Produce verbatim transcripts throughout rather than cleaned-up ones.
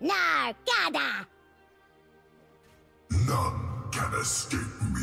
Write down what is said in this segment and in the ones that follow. Nar-Gada! None can escape me.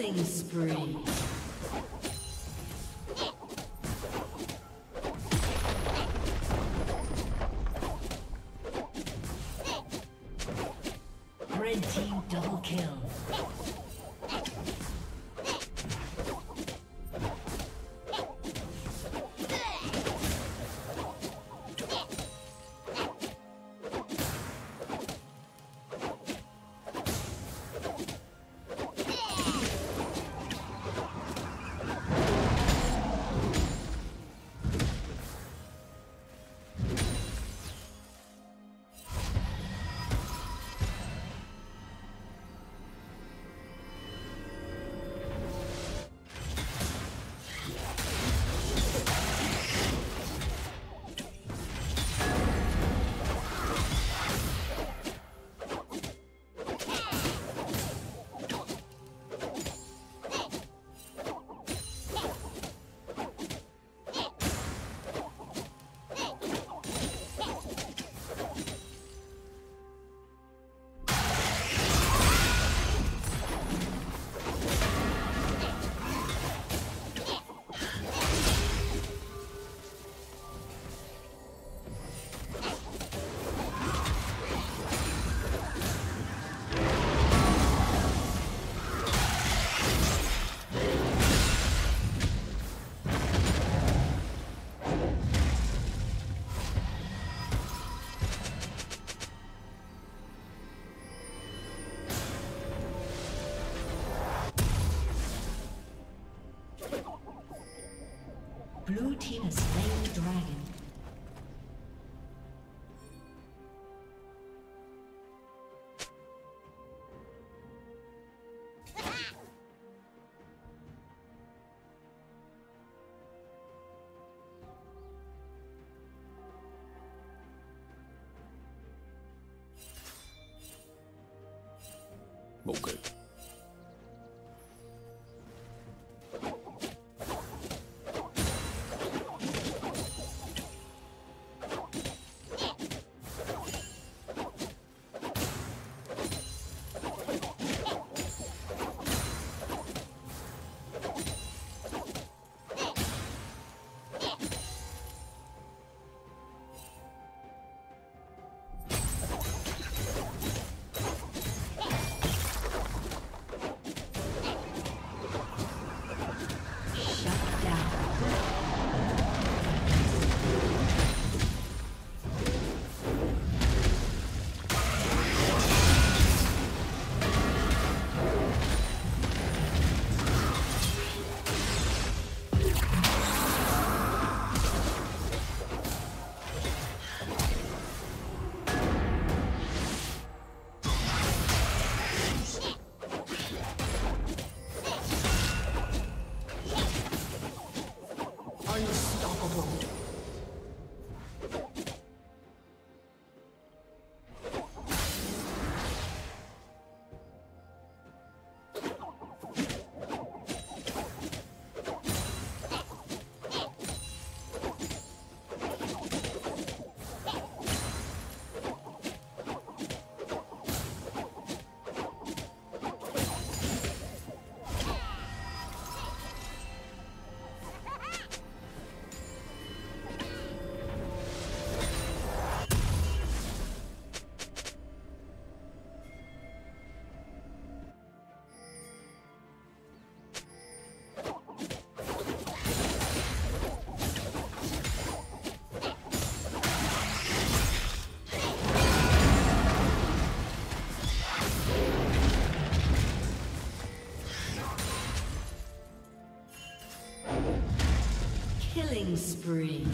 Killing spree. Red team double kill. Blue team has slain the dragon. Killing spree.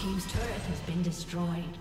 Team's turret has been destroyed.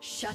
Shut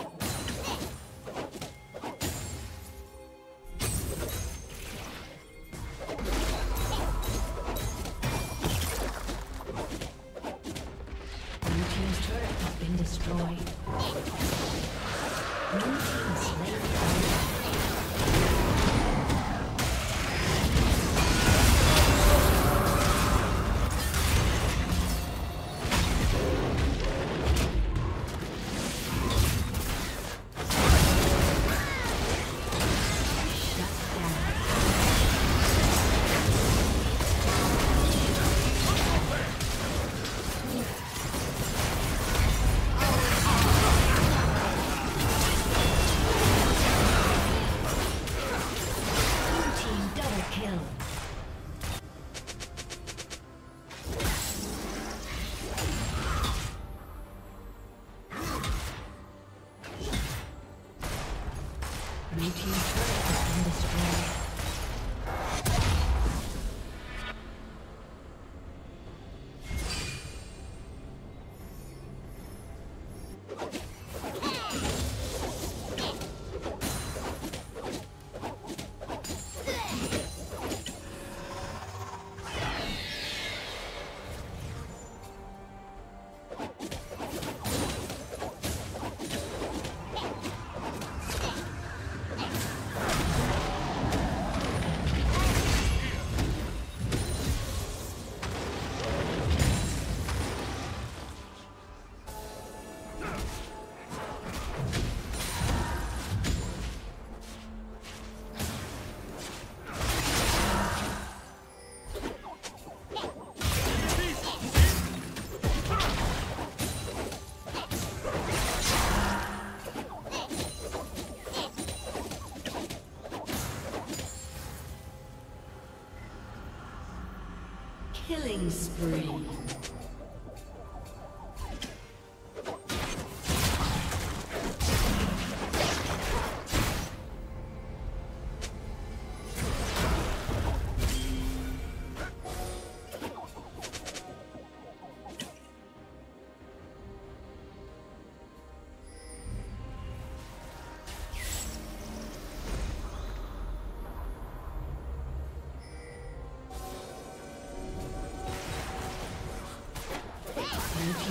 Killing spree.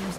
team's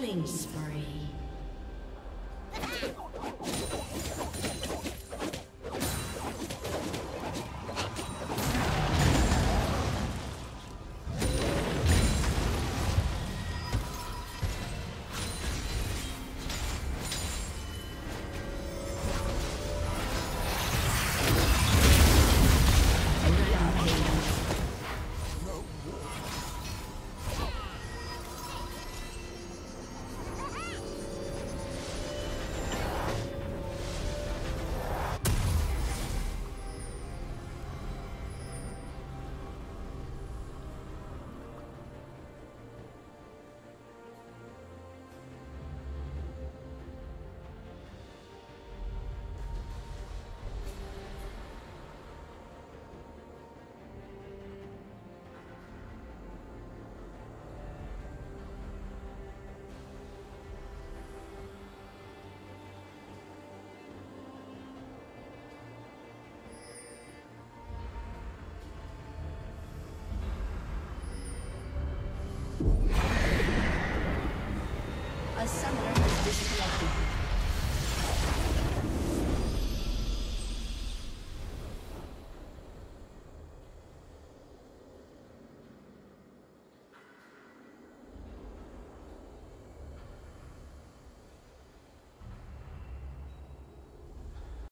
Killing spree. A summoner